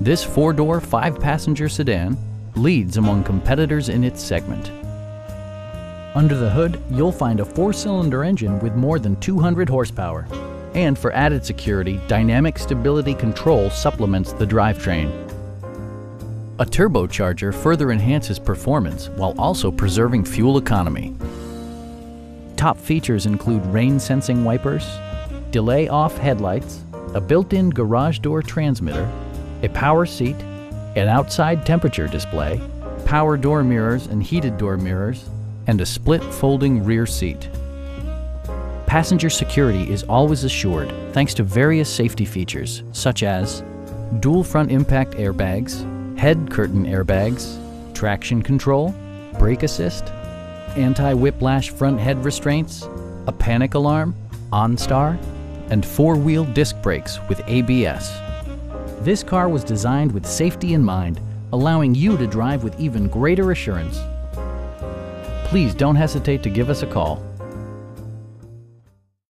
This four-door, five-passenger sedan leads among competitors in its segment. Under the hood, you'll find a four-cylinder engine with more than 200 horsepower. And for added security, dynamic stability control supplements the drivetrain. A turbocharger further enhances performance while also preserving fuel economy. Top features include rain-sensing wipers, delay-off headlights, a built-in garage door transmitter, a power seat, an outside temperature display, power door mirrors and heated door mirrors, and a split folding rear seat. Passenger security is always assured thanks to various safety features such as dual front impact airbags, head curtain airbags, traction control, brake assist, anti-whiplash front head restraints, a panic alarm, OnStar, and four-wheel disc brakes with ABS. This car was designed with safety in mind, allowing you to drive with even greater assurance. Please don't hesitate to give us a call.